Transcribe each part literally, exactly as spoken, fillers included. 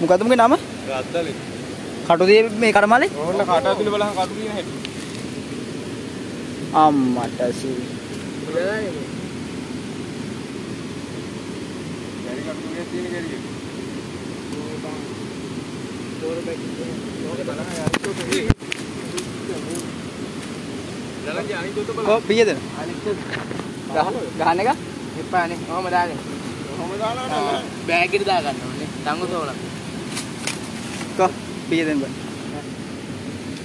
මොකද්ද නම? රත්තරන්. කටුදී මේ කර්මාලේ? ඕන්න කටුදී බලහන් කටුදී නෑ හිටියේ. අම්මට සී. නෑ. දැන් කටුදී තියෙන ගේරිය. තෝර බැකි. ඕක බලහන් යාරිකෝ තේ. දැලගේ අනිත් උත බලන්න. කො පියද? අනිත් ගහන එක? එපානේ. කොහොම දාන්නේ? Bagi kita kan, tanggung jawab. Kok biaya dengan?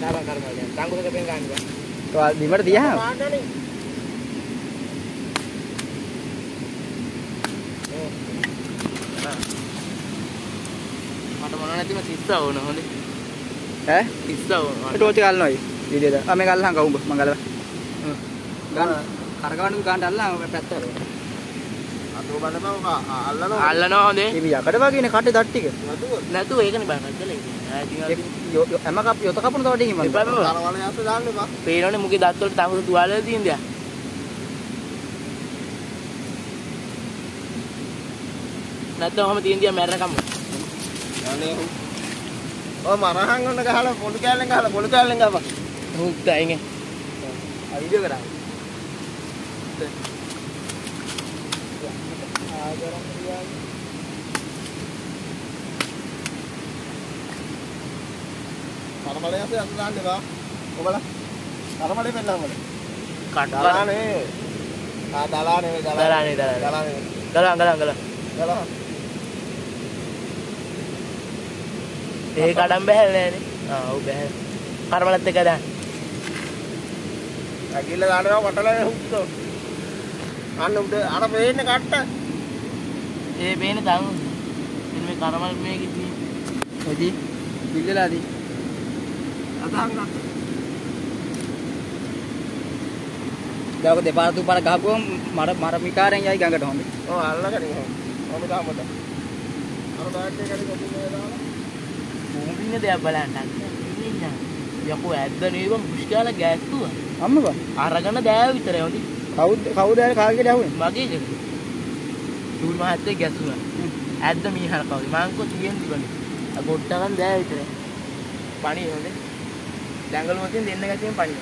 Dalam karmalnya, tanggung jawab pengen kan? Kalau di mana dia? Ada mana nanti masih tahu nih? Eh? Tahu. Itu macam kalau nih, di dia. Ame kalau hang kau manggal. Kan, hargaan itu kan dalam peter. Alano deh. Ini ya, kadang begini khatnya dati ke. Nah tuh, ini kan banyak aja lagi. Emang kap, yoto kapan tuh ada gimana? Kalau-kalau yang itu jalan deh pak. Pernah nih mungkin datul tanggung dua lagi di India. Nah tuh, kami di India merah kamu. Oh marah hangon nggak halal, boleh kalian nggak halal, boleh kalian nggak pak? Tidak ini. Ada juga kan? Karmalnya sih asal ada bang, kemana? Karmalnya pernah mana? Dalan eh, dalan eh, dalan eh, dalan eh, dalan dalan dalan dalan. Eh kadang behel ni, ah behel. Karmalnya tiga dah. Lagi lagi ada orang katalah hukum. Anu udah, ada behel ni kata. Eh behel tahu, ini karmal ini gitu. Odi, bila lagi? जाओ दे पार तू पार गाँव को मारा मारा मिकार है यही गाँव का ढोंगी ओ आलना करेंगे हम इधर हम उधर और बाहर के करेंगे मूवी ने दिया बलान टांग नहीं ना या को ऐसा नहीं बम मुश्किल है गैस तू हम बा आरागन ने दिया भी तेरे वाली खाओ खाओ दे खा के जाओ माँगी जग दूर माँ ऐसे गैस हुआ ऐसा मीहार खाओ माँग को चीज़ जंगल मशीन देने का चाहिए पानी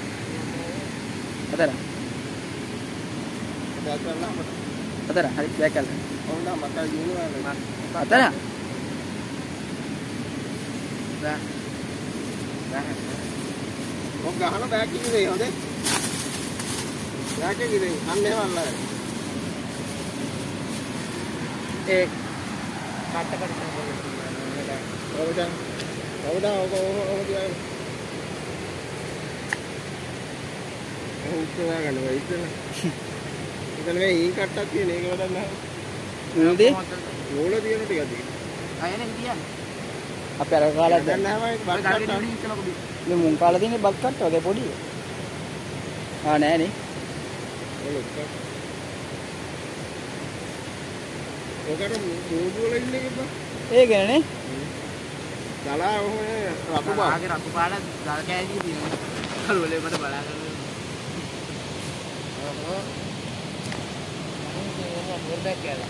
पता रहा पता रहा हरी क्या कर रहा पता रहा वो कहाँ ना बैग की नहीं होते बैग की नहीं हमने वाला एक काटा करते हैं वो जान वो ना वो वो जाए itu lah kan, itu lah. Itu lah ini kata tiada yang ada lah. Nanti? Bola dia nanti kata. Ayahnya dia. Apa yang kalah dia? Ini mungkal dia ni bakar tu, agak bodi. Ah, naya ni. Okey, dua bola ini kita. Eh, kan ni? Jalan, rapu bal. Rapu bal, jalan kayak ni. Kalau boleh pada balakan. Terima kasih.